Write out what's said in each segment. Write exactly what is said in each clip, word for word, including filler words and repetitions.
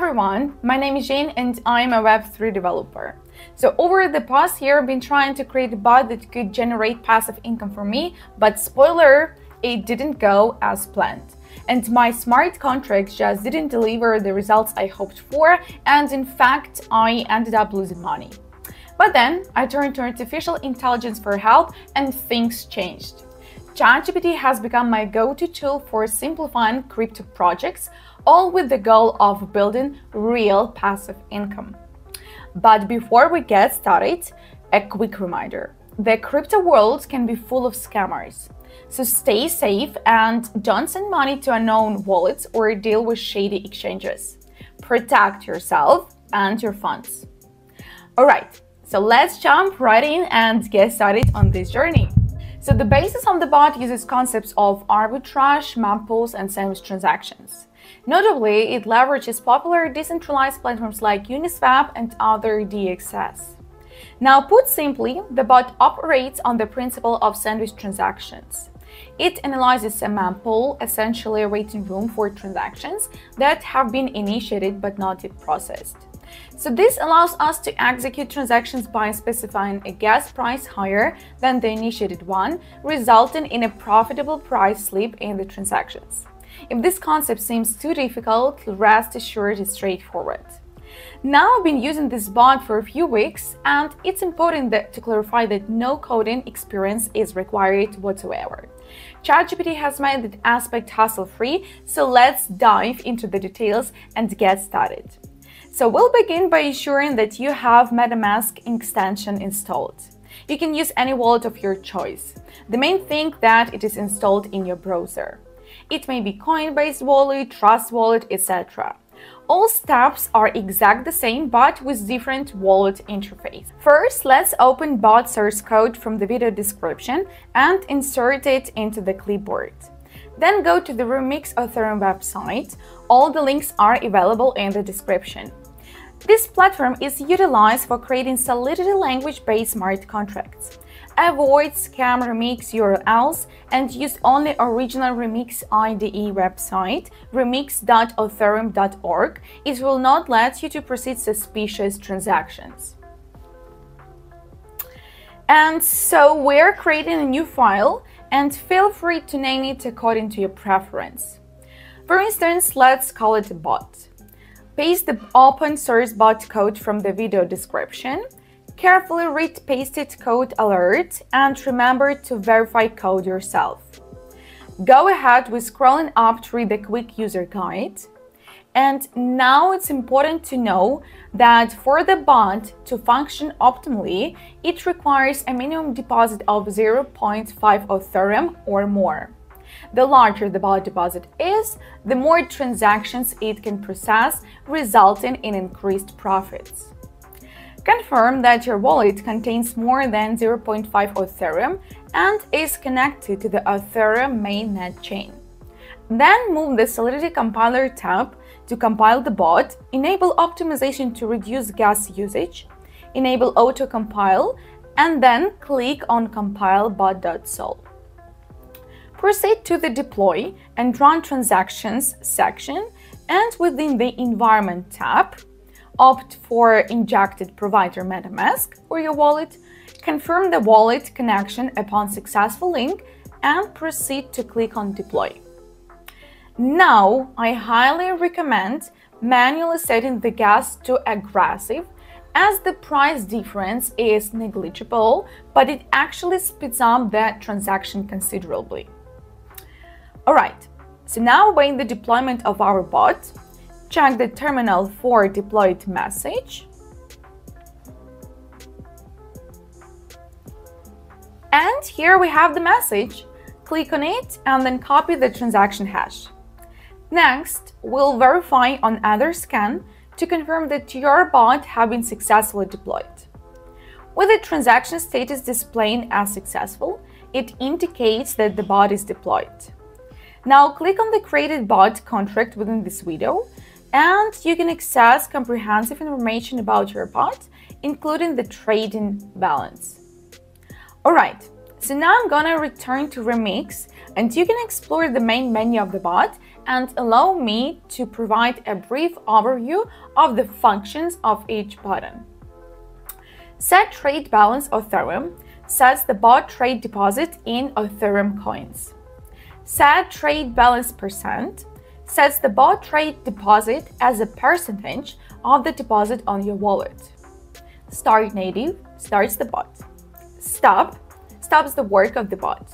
everyone, my name is Jane and I'm a web three developer. So over the past year, I've been trying to create a bot that could generate passive income for me, but spoiler, it didn't go as planned. And my smart contracts just didn't deliver the results I hoped for, and in fact, I ended up losing money. But then I turned to artificial intelligence for help and things changed. ChatGPT has become my go-to tool for simplifying crypto projects, all with the goal of building real passive income. But before we get started, a quick reminder. The crypto world can be full of scammers. So stay safe and don't send money to unknown wallets or deal with shady exchanges. Protect yourself and your funds. All right, so let's jump right in and get started on this journey. So the basis of the bot uses concepts of arbitrage, mempools, and sandwich transactions. Notably, it leverages popular decentralized platforms like Uniswap and other D E Xs. Now, put simply, the bot operates on the principle of sandwich transactions. It analyzes a mempool, essentially a waiting room for transactions that have been initiated but not yet processed. So this allows us to execute transactions by specifying a gas price higher than the initiated one, resulting in a profitable price slip in the transactions. If this concept seems too difficult, rest assured it's straightforward. Now, I've been using this bot for a few weeks, and it's important that, to clarify that no coding experience is required whatsoever. ChatGPT has made that aspect hassle-free, so let's dive into the details and get started. So we'll begin by ensuring that you have MetaMask extension installed. You can use any wallet of your choice. The main thing that it is installed in your browser. It may be Coinbase Wallet, Trust Wallet, et cetera. All steps are exact the same, but with different wallet interface. First, let's open bot source code from the video description and insert it into the clipboard. Then go to the Remix Ethereum website. All the links are available in the description. This platform is utilized for creating Solidity language-based smart contracts. Avoid scam Remix U R Ls and use only original Remix I D E website, remix dot ethereum dot org. It will not let you to proceed suspicious transactions. And so we're creating a new file, and feel free to name it according to your preference. For instance, let's call it a bot. Paste the open source bot code from the video description. Carefully read pasted code alert and remember to verify code yourself. Go ahead with scrolling up to read the quick user guide. And now it's important to know that for the bot to function optimally, it requires a minimum deposit of zero point five Ethereum or more. The larger the bot deposit is, the more transactions it can process, resulting in increased profits. Confirm that your wallet contains more than zero point five Ethereum and is connected to the Ethereum mainnet chain. Then move the Solidity compiler tab to compile the bot, enable optimization to reduce gas usage, enable auto-compile, and then click on compile bot.sol. Proceed to the Deploy and Run Transactions section, and within the Environment tab, opt for Injected Provider MetaMask or your wallet, confirm the wallet connection upon successful link, and proceed to click on Deploy. Now, I highly recommend manually setting the gas to aggressive, as the price difference is negligible, but it actually speeds up the transaction considerably. All right, so now we're in the deployment of our bot. Check the terminal for deployed message. And here we have the message. Click on it and then copy the transaction hash. Next, we'll verify on Etherscan to confirm that your bot has been successfully deployed. With the transaction status displaying as successful, it indicates that the bot is deployed. Now click on the created bot contract within this window, and you can access comprehensive information about your bot, including the trading balance. All right, so now I'm gonna return to Remix, and you can explore the main menu of the bot and allow me to provide a brief overview of the functions of each button. Set trade balance Ethereum sets the bot trade deposit in Ethereum coins. Set trade balance percent sets the bot trade deposit as a percentage of the deposit on your wallet. Start native starts the bot. Stop stops the work of the bot.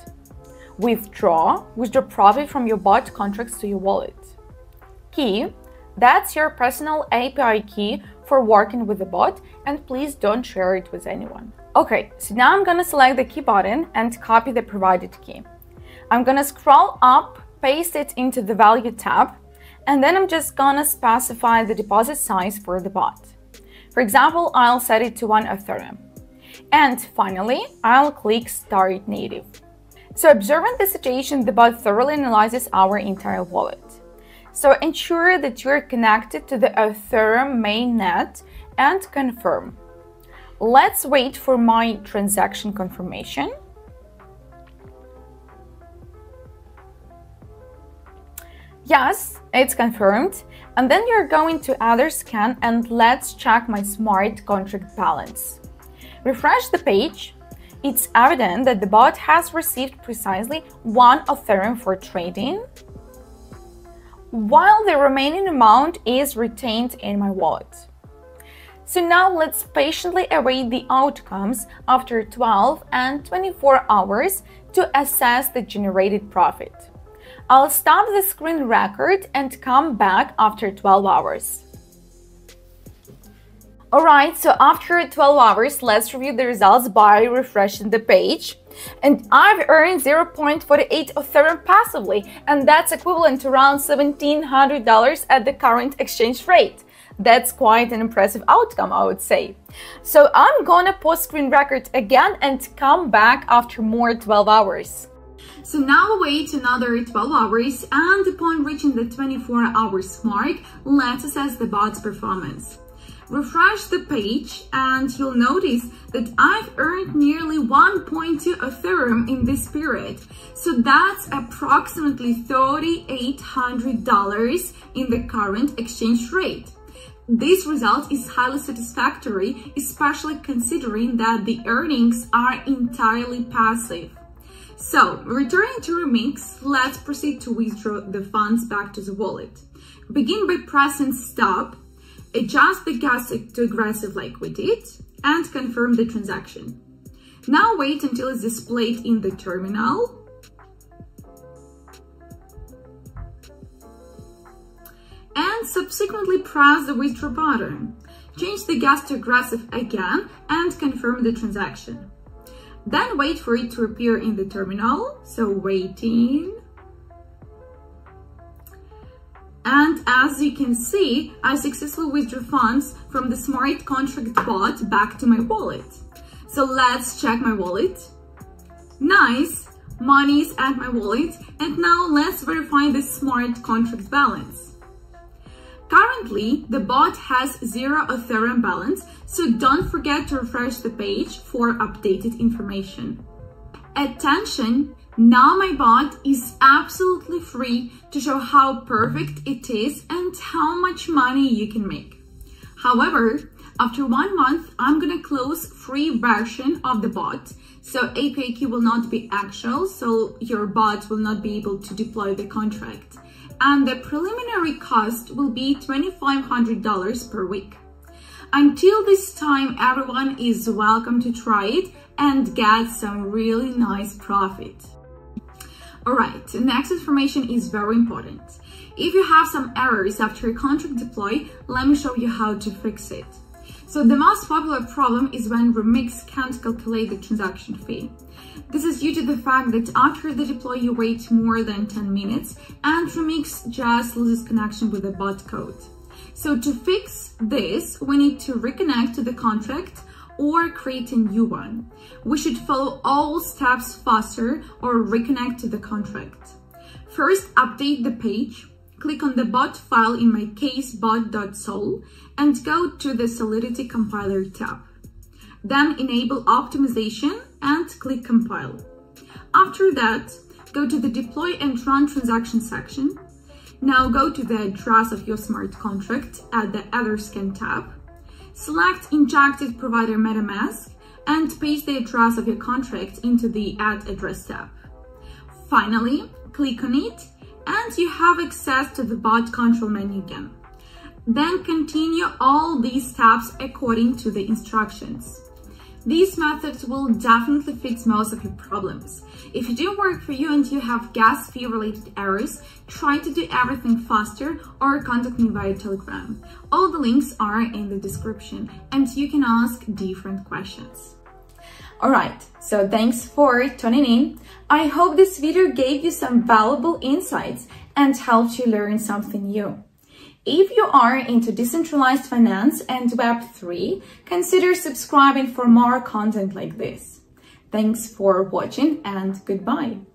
Withdraw withdraw profit from your bot contracts to your wallet. Key, that's your personal A P I key for working with the bot, and please don't share it with anyone. Okay, so now I'm gonna select the key button and copy the provided key. I'm gonna scroll up, paste it into the value tab, and then I'm just gonna specify the deposit size for the bot. For example, I'll set it to one Ethereum. And finally, I'll click Start Native. So observing the situation, the bot thoroughly analyzes our entire wallet. So ensure that you're connected to the Ethereum mainnet and confirm. Let's wait for my transaction confirmation. Yes, it's confirmed. And then you're going to Etherscan and let's check my smart contract balance. Refresh the page. It's evident that the bot has received precisely one Ethereum for trading, while the remaining amount is retained in my wallet. So now let's patiently await the outcomes after twelve and twenty-four hours to assess the generated profit. I'll stop the screen record and come back after twelve hours. Alright, so after twelve hours, let's review the results by refreshing the page. And I've earned zero point four eight Ethereum passively, and that's equivalent to around seventeen hundred dollars at the current exchange rate. That's quite an impressive outcome, I would say. So I'm gonna pause screen record again and come back after more twelve hours. So now wait another twelve hours, and upon reaching the twenty-four hours mark, let's assess the bot's performance. Refresh the page and you'll notice that I've earned nearly one point two Ethereum in this period. So that's approximately three thousand eight hundred dollars in the current exchange rate. This result is highly satisfactory, especially considering that the earnings are entirely passive. So, returning to Remix, let's proceed to withdraw the funds back to the wallet. Begin by pressing stop. Adjust the gas to aggressive like we did and confirm the transaction. Now wait until it's displayed in the terminal. And subsequently press the withdraw button. Change the gas to aggressive again and confirm the transaction. Then wait for it to appear in the terminal. So waiting. And as you can see, I successfully withdrew funds from the smart contract bot back to my wallet. So let's check my wallet. Nice, money is at my wallet. And now let's verify the smart contract balance. Currently, the bot has zero Ethereum balance, so don't forget to refresh the page for updated information. Attention! Now my bot is absolutely free to show how perfect it is and how much money you can make. However, after one month, I'm gonna close free version of the bot, so A P I key will not be actual, so your bot will not be able to deploy the contract. And the preliminary cost will be twenty-five hundred dollars per week. Until this time, everyone is welcome to try it and get some really nice profit. Alright, next information is very important. If you have some errors after your contract deploy, let me show you how to fix it. So the most popular problem is when Remix can't calculate the transaction fee. This is due to the fact that after the deploy you wait more than ten minutes and Remix just loses connection with the bot code. So to fix this, we need to reconnect to the contract or create a new one. We should follow all steps faster or reconnect to the contract. First, update the page, click on the bot file, in my case bot.sol, and go to the Solidity compiler tab. Then enable optimization and click compile. After that, go to the deploy and run transaction section. Now go to the address of your smart contract at the Etherscan tab. Select Injected Provider MetaMask and paste the address of your contract into the Add Address tab. Finally, click on it and you have access to the bot control menu again. Then continue all these steps according to the instructions. These methods will definitely fix most of your problems. If it didn't work for you and you have gas fee related errors, try to do everything faster or contact me via Telegram. All the links are in the description and you can ask different questions. Alright, so thanks for tuning in. I hope this video gave you some valuable insights and helped you learn something new. If you are into decentralized finance and web three, consider subscribing for more content like this. Thanks for watching and goodbye.